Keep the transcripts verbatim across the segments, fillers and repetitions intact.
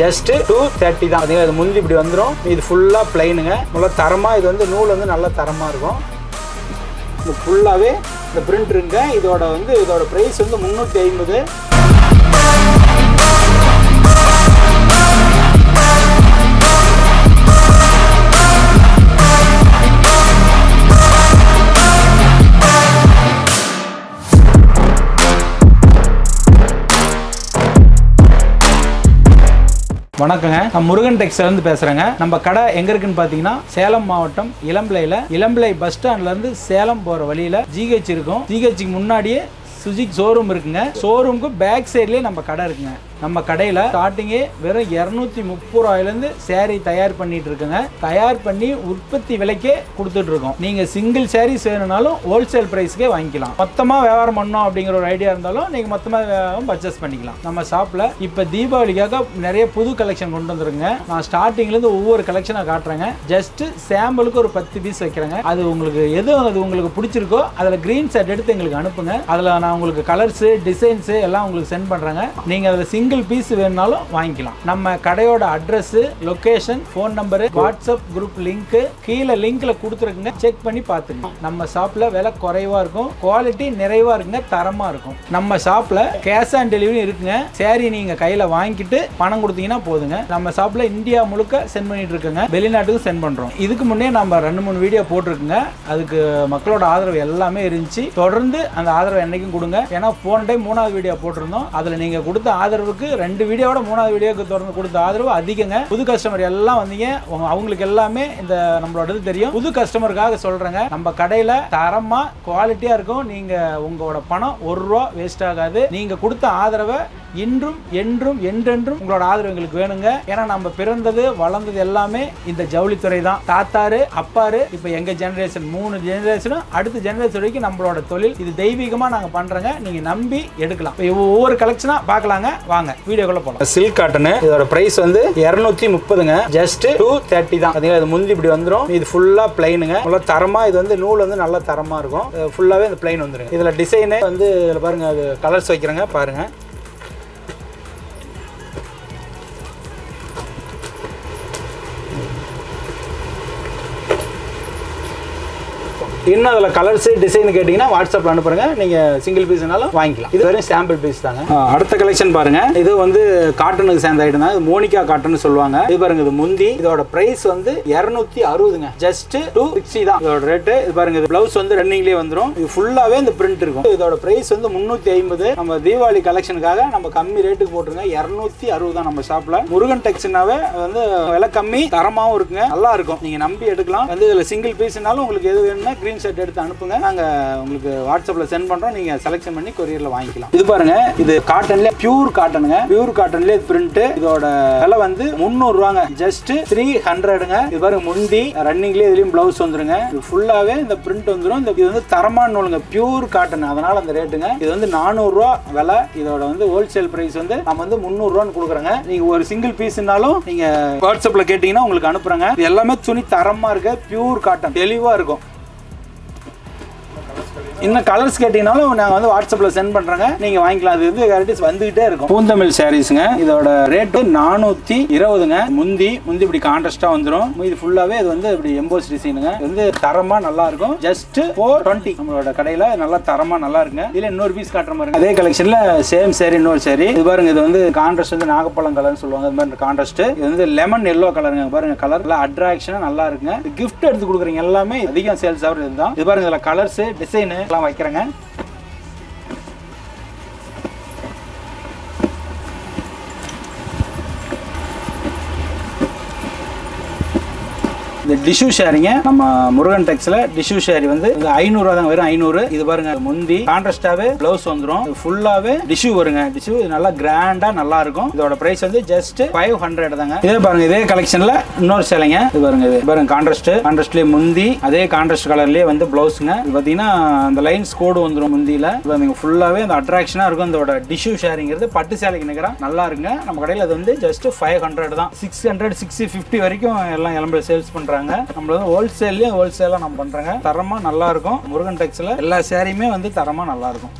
Just two thirty தான். அது முந்தி இப்படி வந்துரும். இது ஃபுல்லா ப்ளைனுங்க. முள்ள தரமா இது வந்து நூல் வந்து நல்ல தரமா இருக்கும். இது ஃபுல்லாவே இந்த பிரிண்ட் இருக்குங்க. இதோட வந்து இதோட பிரைஸ் வந்து முந்நூற்று ஐம்பது. வணக்கங்க நான் முருகன் டெக்ஸ்டைல்ல இருந்து பேசுறேங்க. நம்ம கடை எங்க இருக்குன்னு பாத்தீங்கன்னா சேலம் மாவட்டம் இளம்பிள்ளையில இளம்பிள்ளை பஸ் ஸ்டாண்ட்ல இருந்து சேலம் போற வழியில ஜிஹெச் இருக்கும். ஜிஹெச்சுக்கு முன்னாடியே சுஜிக் ஷோரூம் இருக்குங்க. ஷோரூமுக்கு பேக் சைட்லயே நம்ம கடை இருக்குங்க. நம்ம கடையில ஸ்டார்டிங்கே வெறும் இருநூத்தி முப்பது ரூபாயில இருந்து சேரீ தயார் பண்ணிட்டு இருக்குங்க. தயார் பண்ணி உற்பத்தி விலைக்கே கொடுத்துட்டு இருக்கோம். நீங்க சிங்கிள் சாரீஸ் வேணும்னாலும் ஹோல்சேல் பிரைஸ்க்கே வாங்கிக்கலாம். மொத்தமா வியாபாரம் பண்ணணும் அப்படிங்கிற ஒரு ஐடியா இருந்தாலும் நீங்க மொத்தமா பர்ச்சேஸ் பண்ணிக்கலாம். நம்ம ஷாப்ல இப்ப தீபாவளிக்காக நிறைய புது கலெக்ஷன் கொண்டு வந்துருங்க. நான் ஸ்டார்டிங்ல இருந்து ஒவ்வொரு கலெக்ஷனா காட்டுறேங்க. ஜஸ்ட் சாம்பிளுக்கு ஒரு பத்து பீஸ் வைக்கிறேங்க. அது உங்களுக்கு எது அது உங்களுக்கு பிடிச்சிருக்கோ அதுல கிரீன் ஷர்ட் எடுத்து எங்களுக்கு அனுப்புங்க. அதுல நான் உங்களுக்கு கலர்ஸ் டிசைன்ஸ் எல்லாம் உங்களுக்கு சென்ட் பண்றாங்க. நீங்க அதுல சிங்கிள் பீஸ் வேணும்னாலும் வாங்கிக்கலாம். நம்ம கடையோட address, location, phone number, WhatsApp group link கீழே லிங்க்ல கொடுத்துருக்குங்க. செக் பண்ணி பாத்துங்க. நம்ம ஷாப்ல விலை குறைவா இருக்கும், குவாலிட்டி நிறைவா இருக்குங்க, தரமா இருக்கும். நம்ம ஷாப்ல கேஷ் ஆன் டெலிவரி இருக்குங்க. சாரி நீங்க கையில வாங்கிட்டு பணம் கொடுத்தீங்கன்னா போதுங்க. நம்ம ஷாப்ல இந்தியா முழுக்க சென்ட் பண்ணிட்டு இருக்குங்க. வெளிநாட்டுக்கும் சென்ட் பண்றோம். இதுக்கு முன்னே நம்ம ரெண்டு மூணு வீடியோ போட்டிருக்குங்க. அதுக்கு மக்களோட ஆதரவு எல்லாமே இருந்துச்சு. தொடர்ந்து அந்த ஆதரவு என்னைக்கும் கொடுங்க. ஏன்னா போன டைம் மூணாவது வீடியோ போட்டிருந்தோம். அதுல நீங்க கொடுத்த ஆதரவுக்கு ரெண்டு வீடியோவோட மூணாவது வீடியோக்கு தொடர்ந்து கொடுத்த ஆதரவு அதிகங்க. புது கஸ்டமர் எல்லாம் வந்தீங்க. அவங்களுக்கு எல்லாமே இந்த நம்மளோட தெரியும். புது கஸ்டமருக்காக சொல்றேங்க. நம்ம கடையில தரமா குவாலிட்டியா இருக்கும். நீங்க உங்களோட பணம் ஒரு ரூபா வேஸ்ட் ஆகாது. நீங்க கொடுத்த ஆதரவை இன்றும் என்றும் என்றென்றும் உங்களோட ஆதரவு எங்களுக்கு வேணுங்க. ஏன்னா நம்ம பிறந்தது வளர்ந்தது எல்லாமே இந்த ஜவுளித்துறை தான். தாத்தாரு அப்பாரு இப்ப எங்க ஜெனரேஷன் மூணு ஜெனரேஷனும் அடுத்த ஜெனரேஷன் வரைக்கும் நம்மளோட தொழில் இது தெய்வீகமா நாங்க பண்றோங்க. நீங்க நம்பி எடுக்கலாம். ஒவ்வொரு கலெக்ஷனா பாக்கலாங்க. வாங்க வீடியோக்குள்ள போலாம். சில்க் காட்டன் இதோட பிரைஸ் வந்து இருநூத்தி முப்பதுங்க. ஜஸ்ட் டூ தேர்ட்டி தான். அது முந்தி இப்படி வந்துடும். இது ஃபுல்லா பிளைனுங்க. நல்லா தரமா இது வந்து நூல் வந்து நல்ல தரமா இருக்கும். ஃபுல்லாவே இந்த பிளைன் வந்துருங்க. இதுல டிசைனே வந்து இதுல பாருங்க. அது கலர்ஸ் வைக்கிறேங்க பாருங்க. இன்னும் அதில் கலர்ஸ் டிசைன் கேட்டிங்கன்னா வாட்ஸ்அப்பில் அனுப்புறங்க. நீங்கள் சிங்கிள் பீஸ்னாலும் வாங்கிக்கலாம். இது வரையும் சாம்பிள் பீஸ் தாங்க. அடுத்த கலெக்ஷன் பாருங்கள். இது வந்து காட்டனுக்கு சேர்ந்த ஐட்டம் தான். இது மோனிகா காட்டன் சொல்லுவாங்க. இது பாருங்க. இது முந்தி இதோட பிரைஸ் வந்து இரநூத்தி அறுபதுங்க. ஜஸ்ட் டூ சிக்ஸ்டி தான் இதோட ரேட்டு. இது பாருங்க. இது பிளவுஸ் வந்து ரன்னிங்லேயே வந்துடும். இது ஃபுல்லாகவே இந்த பிரிண்ட் இருக்கும். இதோட பிரைஸ் வந்து முந்நூற்றி ஐம்பது. நம்ம தீபாவளி கலெக்ஷனுக்காக நம்ம கம்மி ரேட்டுக்கு போட்டுருங்க. இரநூத்தி அறுபது தான் நம்ம ஷாப்பில். முருகன் டெக்ஸ்டைல்னாவே வந்து விலை கம்மி, தரமாகவும் இருக்குங்க. நல்லா இருக்கும். நீங்கள் நம்பி எடுக்கலாம். வந்து இதில் சிங்கிள் பீஸ்னாலும் உங்களுக்கு எது வேணும்னா ஸ்கிரீன்ஷாட் எடுத்து அனுப்புங்க. நாங்க உங்களுக்கு வாட்ஸ்அப்ல சென்ட் பண்றோம். நீங்க செலக்ஷன் பண்ணி கொரியர்ல வாங்கிக்கலாம். இது பாருங்க. இது காட்டன்ல பியூர் காட்டனுங்க. பியூர் காட்டன்ல பிரிண்ட். இதோட விலை வந்து முந்நூறு ரூபாங்க. ஜஸ்ட் த்ரீ ஹண்ட்ரடுங்க. இது பாருங்க. முந்தி ரன்னிங்லயே இதுலயும் பிளவுஸ் வந்துருங்க. இது ஃபுல்லாவே இந்த பிரிண்ட் வந்துடும். இந்த இது வந்து தரமான நூலுங்க. பியூர் காட்டன், அதனால அந்த ரேட்டுங்க. இது வந்து நானூறு ரூபா விலை. இதோட வந்து ஹோல்சேல் பிரைஸ் வந்து நம்ம வந்து முந்நூறு ரூபான்னு கொடுக்குறோங்க. நீங்க ஒரு சிங்கிள் பீஸ்னாலும் நீங்க வாட்ஸ்அப்ல கேட்டீங்கன்னா உங்களுக்கு அனுப்புறங்க. இது எல்லாமே துணி தரமா இருக்கு. பியூர் காட்டன் தெளிவா இருக்கும். இன்னும் கலர்ஸ் கேட்டீங்கன்னாலும் நாங்கள் வந்து வாட்ஸ்அப்பில் சென்ட் பண்ணுறோங்க. நீங்கள் வாங்கிக்கலாம். அது வந்து வெரைட்டிஸ் வந்துகிட்டே இருக்கும். பூந்தமிழ் சாரீஸுங்க. இதோட ரேட்டு நானூற்றி இருபதுங்க. முந்தி முந்தி இப்படி கான்ட்ராஸ்டாக வந்துடும். இது ஃபுல்லாகவே இது வந்து இப்படி எம்போஸ் டிசைனுங்க. வந்து தரமாக நல்லா இருக்கும். ஜஸ்ட் ஃபோர் டுவெண்ட்டி நம்மளோட கடையில் நல்லா தரமாக நல்லா இருக்குங்க. இதில் இன்னொரு பீஸ் காட்டுற மாதிரி அதே கலெக்ஷனில் சேம் சாரி இன்னொரு சாரி. இது பாருங்க. இது வந்து கான்ட்ராஸ்ட் வந்து நாகப்பழம் கலர்னு சொல்லுவாங்க. இது மாதிரி கான்ட்ராஸ்ட். இது வந்து லெமன் எல்லோ கலருங்க. பாருங்க. கலர் நல்லா அட்ராக்ஷனாக நல்லா இருக்குங்க. கிஃப்ட் எடுத்து கொடுக்குறீங்க. எல்லாமே அதிகம் சேல்ஸ் ஆகுறது இதுதான். இது பாருங்க. இதில் கலர்ஸ் டிசைனு வைக்கிறேங்க. இந்த டிஷ்யூ ஷேரிங்க. நம்ம முருகன் டெக்ஸ்ல டிஷ்யூ ஷேரி வந்து ஐநூறு ரூபா தான். வெறும் ஐநூறு. இது பாருங்க. முந்தி கான்ட்ராஸ்டாவே பிளவுஸ் வந்துடும். ஃபுல்லாவே டிஷ்யூ வருங்க. டிஷ்யூ நல்லா கிராண்டா நல்லா இருக்கும். இதோட பிரைஸ் வந்து ஜஸ்ட் ஃபைவ் ஹண்ட்ரட் தாங்க. இதே பாருங்க. இதே கலெக்ஷன்ல இன்னொரு சேலைங்க. இது பாருங்க. இது பாருங்க. கான்ட்ராஸ்ட் கான்ட்ராஸ்ட்லயே முந்தி அதே கான்ட்ராஸ்ட் கலர்லயே வந்து பிளவுஸுங்க. இது பாத்தீங்கன்னா அந்த லைன்ஸ் கோடு வந்துடும் முந்தியில. நீங்க ஃபுல்லாவே அந்த அட்ராக்ஷனா இருக்கும். இதோட டிஷ்யூ ஷேரிங்கிறது பட்டு சேலைக்கு நிகரா நல்லா இருக்குங்க. நம்ம கடையில் அது வந்து ஜஸ்ட் ஃபைவ் ஹண்ட்ரட் தான். சிக்ஸ் ஹண்ட்ரட் சிக்ஸ் ஃபிஃப்டி வரைக்கும் எல்லாம் இளம்பி சேல்ஸ் பண்றாங்க. நம்மள ஹோல்சேல்ல ஹோல்சேலா நம்ம பண்றங்க. தரமா நல்லா இருக்கும். முருகன் டெக்ஸ்டைல்ல எல்லா சாரியுமே வந்து தரமா நல்லா இருக்கும்.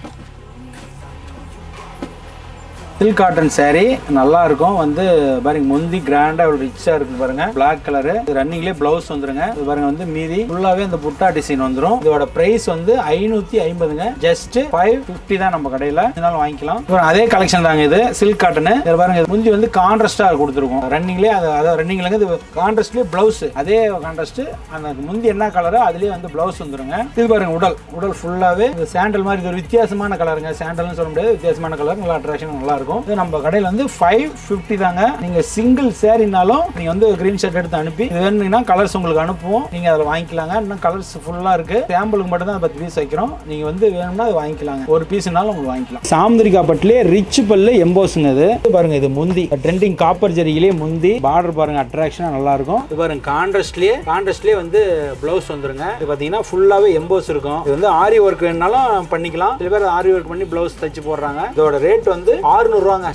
Silk cotton saree, nalla irukum. Vande bareng mundi granda or richa irukum barunga. Black color running le blouse ondrunga. Bareng vande meedi fullave and putta design ondrum. Idoda price vande five fifty just five fifty da நம்ம கடையில. இதனால வாங்கிக்கலாம். இப்போ அதே collection தாங்க இது. Silk cotton. இத பாருங்க முந்தி வந்து contrast ஆ கொடுத்திருக்கோம். Running le அத running லங்க இது contrast le blouse. அதே contrast அந்த முந்தி என்ன கலரோ அதுலயே வந்து blouse வந்துருங்க. இது பாருங்க உடல். உடல் fullave இந்த சாண்டல் மாதிரி ஒரு வித்தியாசமான கலருங்க. சாண்டல்னு சொல்ல முடியாது. வித்தியாசமான கலர் நல்ல attraction நல்லா இது நம்ம கடையில வந்து five fifty தாங்க. நீங்க சிங்கிள் சாரினாலும் நீங்க வந்து green shirt எடுத்து அனுப்பி இது வேணும்னா கலர்ஸ் உங்களுக்கு அனுப்புவோம். நீங்க அதல வாங்கிக்கலாங்க. இன்னும் கலர்ஸ் ஃபுல்லா இருக்கு. சாம்பிளுக்கு மட்டும் தான் ten பீஸ் வைக்கிறோம். நீங்க வந்து வேணும்னா அது வாங்கிக்கலாங்க. ஒரு பீஸ்னால உங்களுக்கு வாங்கிக்கலாம். சாம்திரிகா பட்டிலே ரிச் பல்ல எம்போஸ்ங்க இது. பாருங்க இது முந்தி ட்ரெண்டிங் காப்பர் ஜரியிலே முந்தி பார்டர் பாருங்க அட்ராக்ஷனா நல்லா இருக்கும். இது பாருங்க கான்ட்ராஸ்ட்லயே கான்ட்ராஸ்ட்லயே வந்து ப்ளவுஸ் வந்துருங்க. இது பாத்தீங்கன்னா ஃபுல்லாவே எம்போஸ் இருக்கும். இது வந்து ஆரி வர்க் வேணாலும் பண்ணிக்கலாம். சில பேர் ஆரி வர்க் பண்ணி ப்ளவுஸ் தச்சு போடுறாங்க. இதோட ரேட் வந்து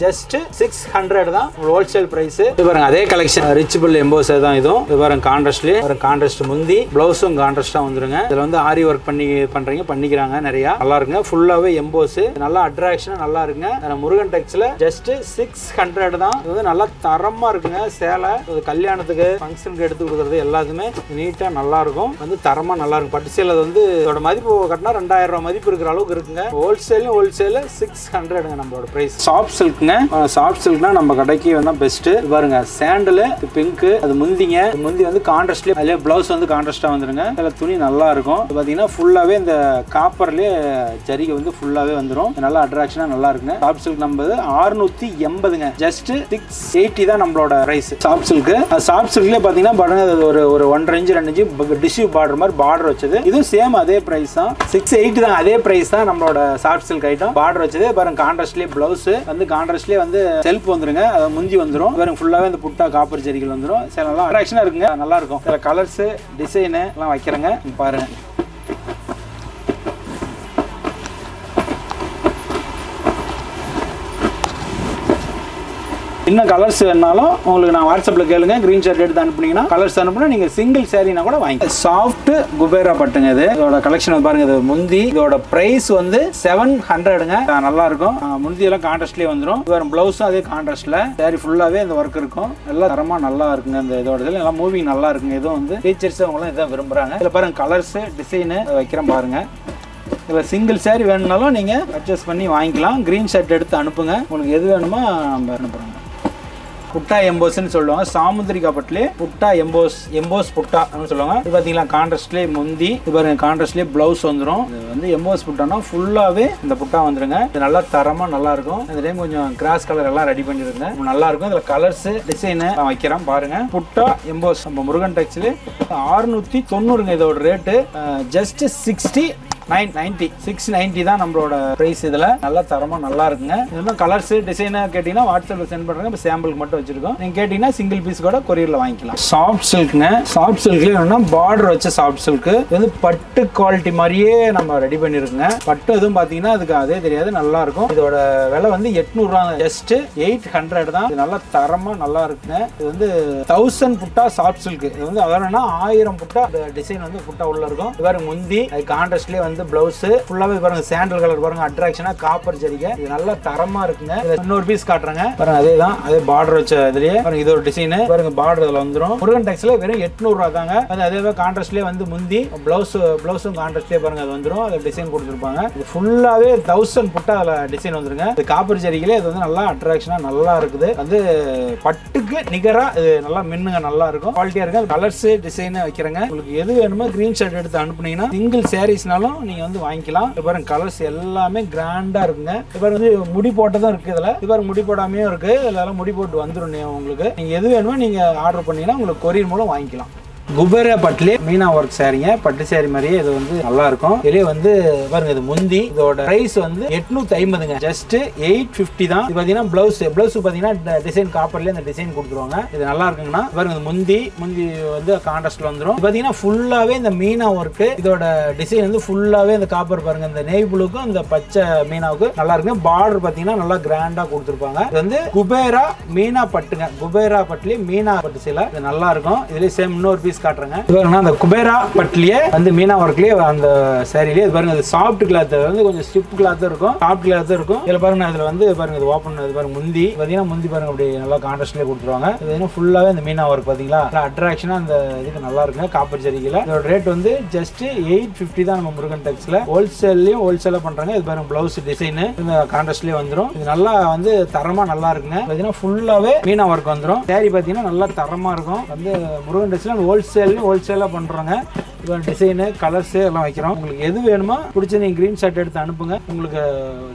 just six hundred தான் ஹோல்சேல் பிரைஸ். இது பாருங்க அதே கலெக்ஷன் ரிச் புல் எம்போஸ் தான் இதுவும். இது பாருங்க கான்ட்ராஸ்ட்ல ஒரு கான்ட்ராஸ்ட் முந்தி ப்ளவுஸும் கான்ட்ராஸ்டா வந்துருங்க. இதுல வந்து ஆரி வர்க் பண்ணி பண்றீங்க பண்ணிக்கறாங்க நிறைய நல்லா இருக்குங்க. ஃபுல்லாவே எம்போஸ் நல்ல அட்ராக்ஷனா நல்லா இருக்குங்க. நம்ம முருகன் டெக்ஸ்ல just six hundred தான். இது நல்ல தரமா இருக்குங்க. சேலை கல்யாணத்துக்கு ஃபங்க்ஷனுக்கு எடுத்து கொடுக்கிறது எல்லாதுமே நீட்டா நல்லா இருக்கும். வந்து தரமா நல்லா இருக்கும். பட்டு சேலை வந்து இதோட மதிப்பு கட்டனா ரெண்டாயிரம் ரூபாய் மதிப்பு இருக்கிற அளவுக்கு இருக்குங்க. ஹோல்சேல் ஹோல்சேல் six hundred நம்மளோட பிரைஸ். சாஃப்ட் சில்க்ங்க. சாஃப்ட் சில்க்னா நம்ம கடைக்கு வந்தா பெஸ்ட். பாருங்க சாண்டல் பிங்க் அது முந்திங்க. முந்தி வந்து கான்ட்ராஸ்ட்ல அதுல ப்ளவுஸ் வந்து கான்ட்ராஸ்டா வந்துருங்க. அதுல துணி நல்லா இருக்கும். பாத்தீங்கன்னா ஃபுல்லாவே இந்த காப்பர்லயே ஜரிகை வந்து ஃபுல்லாவே வந்துரும். நல்லா அட்ராக்ஷனா நல்லா இருக்குங்க. சாஃப்ட் சில்க் நம்மது six eighty ங்க. ஜஸ்ட் six eighty தான் நம்மளோட பிரைஸ். Soft silk. சாஃப்ட் சில்க்ல பாத்தீங்கன்னா பாருங்க அது ஒரு ஒரு one inch two inch tissue border மாதிரி பார்டர் வச்சது. இது சேம் அதே பிரைஸ் தான். six eighty தான் அதே பிரைஸ் தான் நம்மளோட சாஃப்ட் சில்க் ஐட்டம். பார்டர் வச்சது பாருங்க கான்ட்ராஸ்ட்லயே ப்ளவுஸ் வந்து கான்ட்ராஸ்ட்லயே வந்து செல்ஃப் வந்துருங்க. அது முஞ்சி வந்துரும். வேற ஃபுல்லாவே அந்த புட்டா காப்பர் ஜரிகள் வந்துரும். சில நல்லா அட்ராக்ஷனா இருக்குங்க. நல்லா இருக்கும். சில கலர்ஸ் டிசைன் எல்லாம் வைக்கிறேங்க பாருங்க. இன்னும் கலர்ஸ் வேணாலும் உங்களுக்கு நான் வாட்ஸ்அப்ல கேளுங்க. கிரீன் ஷர்ட் எடுத்து அனுப்புனீங்கன்னா கலர்ஸ் அனுப்புனா நீங்க சிங்கிள் சாரீனா கூட வாங்கிக்கலாம். சாஃப்ட் குபேரா பட்டுங்க இது. இதோட கலெக்ஷன் பாருங்க. இது முந்தி இதோட பிரைஸ் வந்து seven hundredங்க. நல்லா இருக்கும். முந்தி எல்லாம் கான்ட்ராஸ்ட்லயே வந்துரும். வேற ப்ளவுஸும் அதே கான்ட்ராஸ்ட்ல. சாரி ஃபுல்லாவே இந்த வர்க் இருக்கும். எல்லாம் தரமா நல்லா இருக்குங்க. இந்த இதோட இதெல்லாம் எல்லாம் மூவிங் நல்லா இருக்குங்க. இதுவும் வந்து டீச்சர்ஸ் அவங்களும் இதான் விரும்புறாங்க. இதுல பாருங்க கலர்ஸ் டிசைன் வைக்கிறேன் பாருங்க. இதில் சிங்கிள் சாரி வேணும்னாலும் நீங்க பர்ச்சேஸ் பண்ணி வாங்கிக்கலாம். கிரீன் ஷர்ட் எடுத்து அனுப்புங்க. உங்களுக்கு எது வேணுமோ நம்ம அனுப்புறோம். புட்டா எம்போஸ்ன்னு சொல்லுவாங்க. சாமுந்திரிகா பட்டிலே புட்டா எம்போஸ் எம்போஸ் புட்டா அப்படின்னு சொல்லுவாங்க. இது பார்த்தீங்கன்னா கான்ட்ராஸ்ட்லேயே முந்தி இது பாருங்க கான்ட்ராஸ்ட்லேயே ப்ளவுஸ் வந்துடும். இது வந்து எம்போஸ் புட்டானா ஃபுல்லாகவே இந்த புட்டா வந்துருங்க. இது நல்லா தரமாக நல்லா இருக்கும். இதுலேயே கொஞ்சம் கிராஸ் கலர் எல்லாம் ரெடி பண்ணிருங்க. நல்லா இருக்கும். இதில் கலர்ஸு டிசைனை நான் வைக்கிறேன் பாருங்க. புட்டா எம்போஸ் நம்ம முருகன் டெக்ஸ்டைல் அறுநூத்தி தொண்ணூறுங்க. இதோட rate just sixty nine ninety six ninety தான் நம்மளோட பிரைஸ். இதுல நல்லா தரமா நல்லா இருக்குங்க. இன்னும் கலர்ஸ் டிசைனா கேட்டீங்கன்னா வாட்ஸ்அப்ல சென்ட் பண்றாங்க. இப்போ சாம்பிளுக்கு மட்டும் வச்சிருக்கோம். நீங்க கேட்டீங்கன்னா சிங்கிள் பீஸ் கூட கொரியர்ல வாங்கிக்கலாம். சாஃப்ட் சில்க்ங்க. சாஃப்ட் சில்க்ல என்னன்னா பார்டர் வச்ச சாஃப்ட் சில்க். இது வந்து பட்டு குவாலிட்டி மாதிரியே நம்ம ரெடி பண்ணிருக்குங்க. பட்டு எதுவும் பாத்தீங்கன்னா அதுக்கு அதே தெரியாது. நல்லா இருக்கும். இதோட விலை வந்து எட்நூறு ரூபா ஜஸ்ட் எயிட் ஹண்ட்ரட் தான். இது நல்லா தரமா நல்லா இருக்குங்க. இது வந்து தௌசண்ட் புட்டா சாஃப்ட் சில்க். இது வந்து அதாவதுனா ஆயிரம் புட்டா டிசைன் வந்து புட்டா உள்ள இருக்கும். வேற முந்தி அது கான்ட்ராஸ்ட்லயே வந்து பிளவுஸ் ஃபுல்லாவே பாருங்க. சாண்டல் கலர் பாருங்க. அட்ராக்ஷனா காப்பர் ஜரிகை. இது நல்ல தரமா இருக்குங்க. இன்னொரு பீஸ் காட்டுறேங்க பாருங்க. அதேதான் அதே பார்டர் வச்ச இதுலயே பாருங்க. இது ஒரு டிசைன் பாருங்க. பார்டர் இதுல வந்துரும். முருகன் டெக்ஸ்டைல்ல வெறும் எட்நூறு ரூபா தாங்க. அது அதேவே கான்ட்ராஸ்ட்லயே வந்து முந்தி பிளவுஸ் பிளவுஸும் கான்ட்ராஸ்ட்லயே பாருங்க. அது வந்துரும். அது டிசைன் கொடுத்துருப்பாங்க. இது ஃபுல்லாவே தௌசண்ட் புட்டா அதுல டிசைன் வந்துருங்க. இது காப்பர் ஜரிகையில இது வந்து நல்லா அட்ராக்ஷனா நல்லா இருக்குது. அது பட்டுக்கு நிகரா இது நல்லா மின்னுங்க. நல்லா இருக்கும். குவாலிட்டியா இருக்கு. கலர்ஸ் டிசைன் வைக்கிறேங்க. உங்களுக்கு எது வேணுமோ கிரீன் ஷர்ட் எடுத்து அனுப்புனீங்கன்னா சிங்கிள் சாரீஸ்னாலும் நீங்க வந்து வாங்கிக்கலாம். பாருங்க கலர்ஸ் எல்லாமே கிராண்டா இருக்குங்க. இப்ப வந்து முடி போட்டதும் இருக்கு. இதுல இப்ப முடி போடாமையும் இருக்கு. இதெல்லாம் முடி போட்டு வந்துடும். உங்களுக்கு நீங்க எது வேணுமோ நீங்க ஆர்டர் பண்ணீங்கன்னா உங்களுக்கு கொரியர் மூலம் வாங்கிக்கலாம். குபேரா பட்டுல மீனா ஒர்க் சாரீங்க. பட்டு சாரி மாதிரியே இது வந்து நல்லா இருக்கும். இதுல வந்து பாருங்க. இது முந்தி இதோட பிரைஸ் வந்து எட்நூத்தி ஐம்பதுங்க. ஜஸ்ட் எயிட் பிப்டி தான். இது பாத்தீங்கன்னா பிளவுஸ் பிளவுஸ் பாத்தீங்கன்னா டிசைன் காப்பர்ல இந்த டிசைன் கொடுத்துருவாங்க. இது நல்லா இருக்குங்கன்னா பாருங்க. இது முந்தி முந்தி வந்து கான்ட்ராஸ்ட்ல வந்துடும். பாத்தீங்கன்னா ஃபுல்லாவே இந்த மீனா ஒர்க். இதோட டிசைன் வந்து ஃபுல்லாவே இந்த காப்பர் பாருங்க. இந்த நேவி ப்ளூக்கும் இந்த பச்சை மீனாவுக்கு நல்லா இருக்கு. பார்டர் பாத்தீங்கன்னா நல்லா கிராண்டா கொடுத்துருப்பாங்க. இது வந்து குபேரா மீனா பட்டுங்க. குபேரா பட்டுல மீனா பட்டு சேலை. இது நல்லா இருக்கும். இதுல சேம் இன்னொரு பீஸ் பீஸ் காட்றேங்க. இது பாருங்க அந்த குபேரா பட்லியே வந்து மீனா வர்க்லயே அந்த சாரியில இது பாருங்க இது சாஃப்ட் கிளாத் வந்து கொஞ்சம் ஸ்டிப் கிளாத் இருக்கும். சாஃப்ட் கிளாத் இருக்கும். இதுல பாருங்க இதுல வந்து பாருங்க இது ஓபன் இது பாருங்க முந்தி. பாத்தீங்கன்னா முந்தி பாருங்க அப்படியே நல்லா கான்ட்ராஸ்ட்ல கொடுத்துருவாங்க. இது என்ன ஃபுல்லாவே அந்த மீனா வர்க் பாத்தீங்களா? அட்ராக்ஷனா அந்த இதுக்கு நல்லா இருக்குங்க காப்பர் ஜரிகையில. இதோட ரேட் வந்து ஜஸ்ட் eight fifty தான் நம்ம முருகன் டெக்ஸ்ல. ஹோல்சேல்லயும் ஹோல்சேலா பண்றாங்க. இது பாருங்க ப்ளவுஸ் டிசைன் இந்த கான்ட்ராஸ்ட்லயே வந்துரும். இது நல்லா வந்து தரமா நல்லா இருக்குங்க. பாத்தீங்கன்னா ஃபுல்லாவே மீனா வர்க் வந்துரும். சாரி பாத்தீங்கன்னா நல்லா தரமா இருக்கும். வந்து முருகன் டெக்ஸ்ல ஹோல்சேல்லயும் ஹோல்சேலா பண்றாங்க. இவன் டிசைனு கலர்ஸ் எல்லாம் வைக்கிறோம். உங்களுக்கு எது வேணுமோ பிடிச்சி நீங்க கிரீன் ஷர்ட் எடுத்து அனுப்புங்க. உங்களுக்கு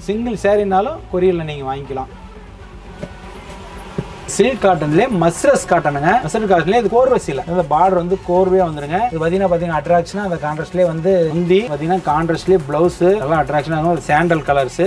சிங்கிள் சாரினாலும் கொரியர்ல நீங்க வாங்கிக்கலாம். சில்க் காட்டன்ல மஸ்ரஸ் காட்டனுங்க. மஸ்ரஸ் காட்டன்ல இது கோர்வை சீலை. அந்த பார்டர் வந்து கோர்வையா வந்துருங்க. இது பாத்தீங்கன்னா பாத்தீங்கன்னா அட்ராக்ஷனா அந்த கான்ட்ராஸ்ட்லயே வந்து முந்தி பாத்தீங்கன்னா கான்ட்ராஸ்ட்லயே பிளவுஸ் நல்லா அட்ராக்ஷனா இருக்கும். சாண்டல் கலர்ஸ்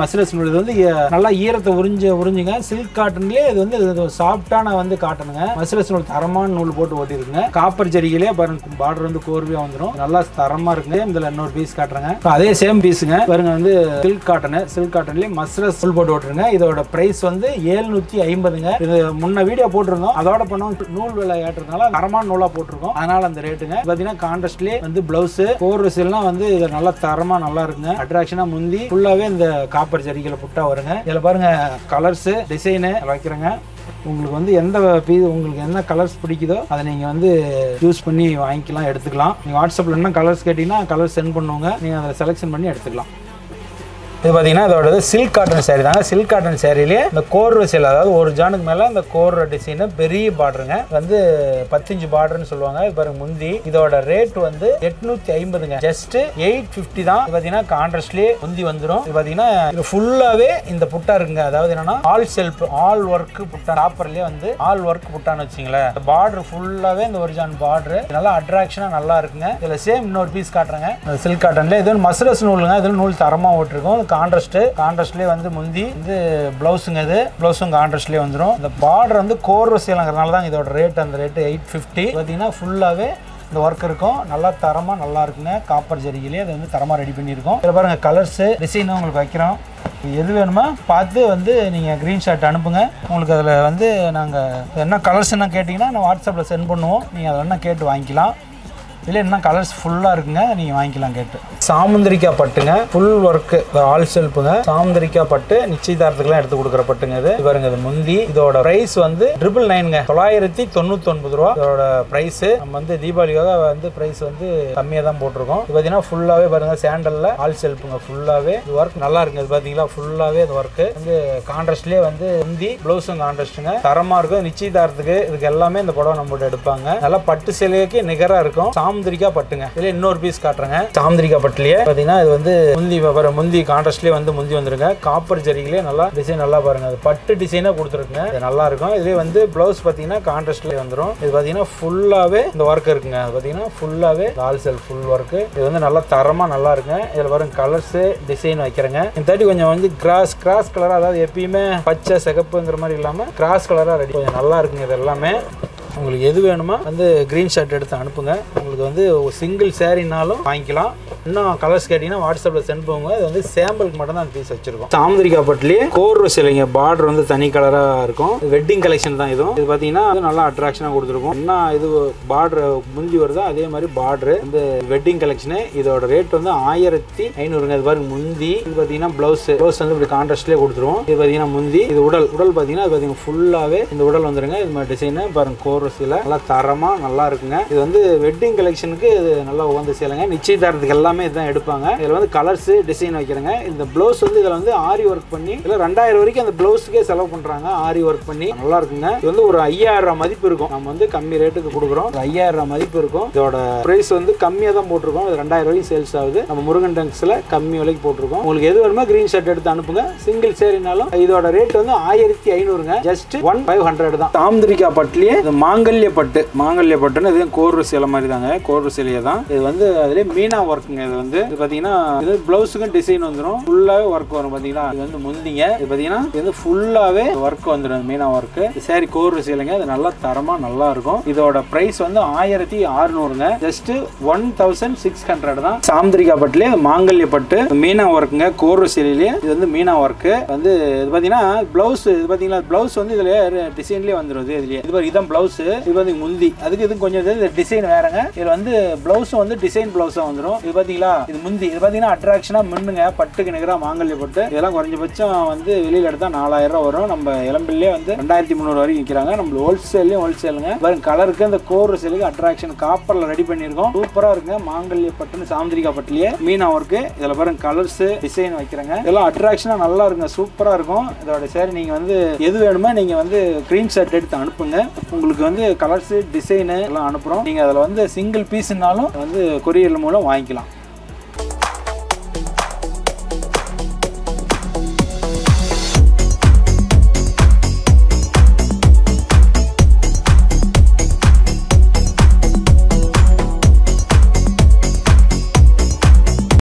மஸ்ரஸ் இது வந்து நல்லா ஈரத்தை உறிஞ்சு உறிஞ்சுங்க. சில்க் காட்டன்லயே இது வந்து சாஃப்டான வந்து காட்டனுங்க. மஸ்ரஸ் நூல் தரமான நூல் போட்டு ஓட்டி இருக்குங்க. காப்பர் ஜரிகையிலே பாருங்க பார்டர் வந்து கோர்வையா வந்துடும். நல்லா தரமா இருக்குங்க. இதுல இன்னொரு பீஸ் காட்டுறாங்க. அதே சேம் பீஸுங்க பாருங்க வந்து சில்க் காட்டன். சில்க் காட்டன்லயே மஸ்ரஸ் நூல் போட்டு ஓட்டுருங்க. இதோட பிரைஸ் வந்து ஏழுநூத்தி ஐம்பதுங்க. இது முன்ன வீடியோ போட்டிருந்தோம். அதோட பண்ண நூல் விலை ஏற்றதுனால தரமான நூலா போட்டிருக்கோம். அதனால அந்த ரேட்டுங்க. பாத்தீங்கன்னா கான்ட்ராஸ்ட்லயே வந்து பிளவுஸ் கோர்ஸ் எல்லாம் வந்து இது நல்லா தரமா நல்லா இருக்குங்க. அட்ராக்ஷனா முந்தி ஃபுல்லாவே இந்த காப்பர் ஜரிகையில புட்டா வருங்க. இதுல பாருங்க கலர்ஸ் டிசைனு வைக்கிறேங்க. உங்களுக்கு வந்து எந்த பீஸ் உங்களுக்கு என்ன கலர்ஸ் பிடிக்குதோ அதை நீங்கள் வந்து யூஸ் பண்ணி வாங்கிக்கலாம் எடுத்துக்கலாம். நீங்கள் வாட்ஸ்அப்பில் என்ன கலர்ஸ் கேட்டிங்கன்னா கலர்ஸ் சென்ட் பண்ணுவாங்க. நீங்கள் அதை செலெக்ஷன் பண்ணி எடுத்துக்கலாம். இது பார்த்தீங்கன்னா இதோட சில்க் காட்டன் சாரி தாங்க. சில்க் காட்டன் சாரியிலே இந்த கோர்வை சீலை அதாவது ஒரு ஜானுக்கு மேலே அந்த கோர்வை டிசைனு பெரிய பார்டருங்க. வந்து பத்தஞ்சு பார்டர்னு சொல்லுவாங்க. இது பாருங்க முந்தி. இதோட ரேட் வந்து எட்நூத்தி ஐம்பதுங்க. ஜஸ்ட் எயிட் ஃபிஃப்டி தான். பார்த்தீங்கன்னா கான்ட்ராஸ்ட்லேயே முந்தி வந்துடும். இது பார்த்தீங்கன்னா இது ஃபுல்லாகவே இந்த புட்டா இருக்குங்க. அதாவது என்னன்னா ஆல் செல்ஃப் ஆல் ஒர்க் புட்டா டாப்பர்லேயே வந்து ஆல் ஒர்க் புட்டான்னு வச்சுங்களேன். இந்த பார்டர் ஃபுல்லாகவே இந்த ஒரு ஜான் பார்டரு நல்லா அட்ராக்ஷனாக நல்லா இருக்குங்க. இதில் சேம் இன்னொரு பீஸ் காட்டுறேங்க. சில்க் காட்டன்ல இது மஸ்ரஸ் நூலுங்க. இதில் நூல் தரமாக ஓட்டிருக்கும். கான்ட்ராஸ்ட் கான்ட்ராஸ்ட்லயே வந்து முந்தி இது பிளவுஸுங்க. இது பிளவுஸும் கான்ட்ராஸ்ட்லயே வந்துடும். இந்த பார்டர் வந்து கோர்வை சீலைங்கிறதுனால தான் இதோட ரேட் அந்த ரேட் எயிட் ஃபிஃப்டி. பார்த்தீங்கன்னா ஃபுல்லாகவே இந்த ஒர்க் இருக்கும். நல்லா தரமாக நல்லா இருக்குங்க. காப்பர் ஜரிகையிலே அது வந்து தரமாக ரெடி பண்ணியிருக்கோம். இதில் பாருங்கள் கலர்ஸு டிசைனும் உங்களுக்கு வைக்கிறோம். எது வேணுமோ பார்த்து வந்து நீங்கள் க்ரீன் ஷர்ட் அனுப்புங்க. உங்களுக்கு அதில் வந்து நாங்கள் என்ன கலர்ஸ் என்ன கேட்டிங்கன்னா நான் வாட்ஸ்அப்பில் சென்ட் பண்ணுவோம். நீங்கள் அதை வேணால் கேட்டு வாங்கிக்கலாம். இல்லை என்ன கலர்ஸ் ஃபுல்லாக இருக்குங்க. நீங்கள் வாங்கிக்கலாம் கேட்டு. சாமுந்திரிக்கா பட்டுங்க. ஃபுல் ஒர்க்கு ஆல் செல்ஃபுங்க. சாமுந்திரிக்கா பட்டு நிச்சயதார்த்துக்கெல்லாம் எடுத்து கொடுக்குற பட்டுங்க. இது பாருங்க இது முந்தி. இதோட ப்ரைஸ் வந்து ட்ரிபிள் நைனுங்க. தொள்ளாயிரத்தி தொண்ணூற்றி ஒன்பது ரூபா இதோட ப்ரைஸ். நம்ம வந்து தீபாவளிக்காக வந்து ப்ரைஸ் வந்து கம்மியாக தான் போட்டிருக்கோம். இது பார்த்தீங்கன்னா ஃபுல்லாகவே பாருங்க சாண்டலில் ஆல் செல்ஃபுங்க. ஃபுல்லாகவே இது ஒர்க் நல்லா இருக்குங்க. இது பார்த்தீங்களா ஃபுல்லாகவே இது ஒர்க்கு வந்து கான்ட்ராஸ்ட்லேயே வந்து முந்தி ப்ளவுஸும் கான்ட்ராஸ்ட்டுங்க. தரமாக இருக்கும். நிச்சயதார்த்துக்கு இதுக்கு எல்லாமே இந்த புடவை நம்ம போட்டு எடுப்பாங்க. நல்லா பட்டு சிலைக்கு நிகராக இருக்கும். சாமுந்திரிக்கா பட்டுங்க. இதுல இன்னொரு பீஸ் காட்டுறேங்க. சாமுந்திரிக்கா பட்டுலயே பாத்தீங்கன்னா இது வந்து முந்தி பாருங்க. முந்தி கான்ட்ராஸ்ட்லயே வந்து முந்தி வந்துருங்க. காப்பர் ஜரிகளே நல்லா டிசைன் நல்லா பாருங்க. அது பட்டு டிசைனா கொடுத்துருக்குங்க. இது நல்லா இருக்கும். இதுல வந்து பிளவுஸ் பாத்தீங்கன்னா கான்ட்ராஸ்ட்லயே வந்துடும். இது பாத்தீங்கன்னா ஃபுல்லாவே இந்த ஒர்க் இருக்குங்க. அது பாத்தீங்கன்னா ஃபுல்லாவே ஆல் செல் ஃபுல் ஒர்க். இது வந்து நல்லா தரமா நல்லா இருக்குங்க. இதுல பாருங்க கலர்ஸ் டிசைன் வைக்கிறேங்க. இந்த தாட்டி கொஞ்சம் வந்து கிராஸ் கிராஸ் கலரா அதாவது எப்பயுமே பச்சை சிகப்புங்கிற மாதிரி இல்லாம கிராஸ் கலரா ரெடி கொஞ்சம் நல்லா இருக்குங்க. இது எல்லாமே உங்களுக்கு எது வேணுமோ வந்து க்ரீன் ஷர்ட் எடுத்து அனுப்புங்க. உங்களுக்கு வந்து ஒரு சிங்கிள் சேரீனாலும் வாங்கிக்கலாம். இன்னும் கலர்ஸ் கேட்டிங்கன்னா வாட்ஸ்அப்பில் சென்ட் பண்ணுங்க. இது வந்து சாம்பிளுக்கு மட்டும் தான் பீஸ் வச்சுருக்கோம். சாமுந்திரிக்கா பட்டுலேயே கோர்வை சிலைங்க. பார்டர் வந்து தனி கலராக இருக்கும். வெட்டிங் கலெக்ஷன் தான் இதுவும். இது பார்த்தீங்கன்னா அது நல்லா அட்ராக்ஷனாக கொடுத்துருக்கும். என்ன இது பார்டர் முந்தி வருதோ அதே மாதிரி பார்டரு வந்து வெட்டிங் கலெக்ஷனு. இதோட ரேட் வந்து ஆயிரத்தி ஐநூறுங்க. இது பாருங்க முந்தி. இது பார்த்தீங்கன்னா ப்ளவுஸ் ப்ளவுஸ் வந்து இப்படி கான்ட்ராஸ்ட்லேயே கொடுத்துருவோம். இது பார்த்தீங்கன்னா முந்தி. இது உடல் உடல் பார்த்தீங்கன்னா அது பார்த்தீங்கன்னா ஃபுல்லாகவே இந்த உடல் வந்துருங்க. இது மாதிரி டிசைனு பாருங்க. கோர் சீலை நல்லா தரமா நல்லா இருக்குங்க. இது வந்து வெட்டிங் கலெக்ஷனுக்கு இது நல்லா உகந்த சீலைங்க. நிச்சயதாரத்துக்கு எல்லாமே இதுதான் எடுப்பாங்க. இதுல வந்து கலர்ஸ் டிசைன் வைக்கிறாங்க. இந்த பிளவுஸ் வந்து இதுல வந்து ஆரி ஒர்க் பண்ணி இதுல ரெண்டாயிரம் வரைக்கும் அந்த பிளவுஸுக்கே செலவு பண்றாங்க. ஆரி ஒர்க் பண்ணி நல்லா இருக்குங்க. இது வந்து ஒரு ஐயாயிரம் ரூபாய் மதிப்பு இருக்கும். நம்ம வந்து கம்மி ரேட்டுக்கு கொடுக்குறோம். ஐயாயிரம் ரூபாய் மதிப்பு இருக்கும். இதோட பிரைஸ் வந்து கம்மியா தான் போட்டிருக்கோம். இது ரெண்டாயிரம் வரைக்கும் சேல்ஸ் ஆகுது. நம்ம முருகன் டங்ஸ்ல கம்மி விலைக்கு போட்டிருக்கோம். உங்களுக்கு எது வேணுமோ கிரீன் ஷர்ட் எடுத்து அனுப்புங்க. சிங்கிள் சேரினாலும் இதோட ரேட் வந்து ஆயிரத்தி ஐநூறுங்க. ஜஸ்ட் ஒன் ஃபைவ் ஹண்ட்ரட் தான். சாமுந்திரிக்கா பட்டுலயே மாங்கல்ய பட்டு. மாங்கல்ய பட்டுன்னு இது கோர்வை சீலை மாதிரி தாங்க. கோர்வை சீலையே தான். இது வந்து அதுலேயே Meena ஒர்க்குங்க. Design blouse on the road, Ibadilla, Mundi, Ibadina attraction of Munga, Pataganagra, Mangaliputta, Ela Gorjapacha, and the Vilatan Alaira or number Elampillai and the Antimunori Kiranga, and wholesale, wholesale, but color can the core selling attraction, copper, ready penirgo, Upper, Mangalipatan, Sandrika Patlia, Mina Orke, Elaborant colors, design Kiranga, Ela attraction and Alarga, Super Argo, the discerning on the Yedu Manning on the cream set at Tanpunga, Pungulgan, colors, design, Lanapro, single piece in Nalo. Courier மூலம் வாங்கிக்கலாம்